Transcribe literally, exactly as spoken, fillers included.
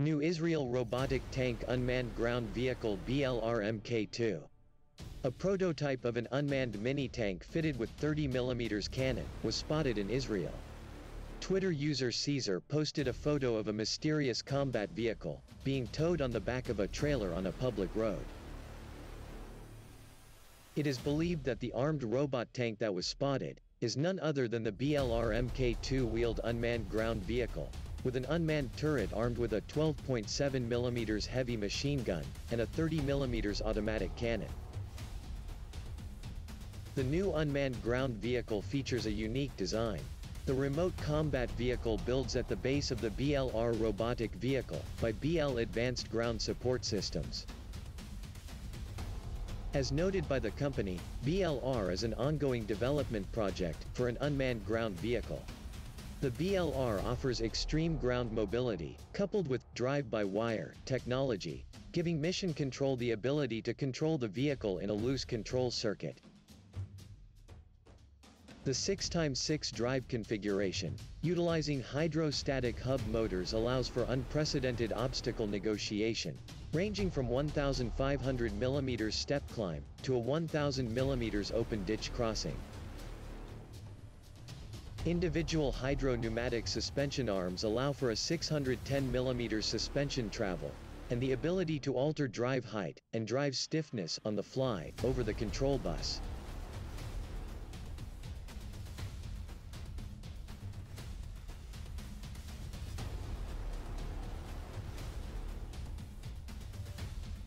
New Israel Robotic Tank Unmanned Ground Vehicle B L R M K two. A prototype of an unmanned mini-tank fitted with thirty millimeter cannon was spotted in Israel. Twitter user Caesar posted a photo of a mysterious combat vehicle being towed on the back of a trailer on a public road. It is believed that the armed robot tank that was spotted is none other than the B L R M K two wheeled unmanned ground vehicle, with an unmanned turret armed with a twelve point seven millimeter heavy machine gun and a thirty millimeter automatic cannon. The new unmanned ground vehicle features a unique design. The remote combat vehicle builds at the base of the B L R robotic vehicle by B L Advanced Ground Support Systems. As noted by the company, B L R is an ongoing development project for an unmanned ground vehicle. The B L R offers extreme ground mobility, coupled with drive-by-wire technology, giving mission control the ability to control the vehicle in a loose control circuit. The six by six drive configuration, utilizing hydrostatic hub motors, allows for unprecedented obstacle negotiation, ranging from one thousand five hundred millimeter step climb to a one thousand millimeter open ditch crossing. Individual hydro-pneumatic suspension arms allow for a six hundred ten millimeter suspension travel, and the ability to alter drive height and drive stiffness on the fly over the control bus.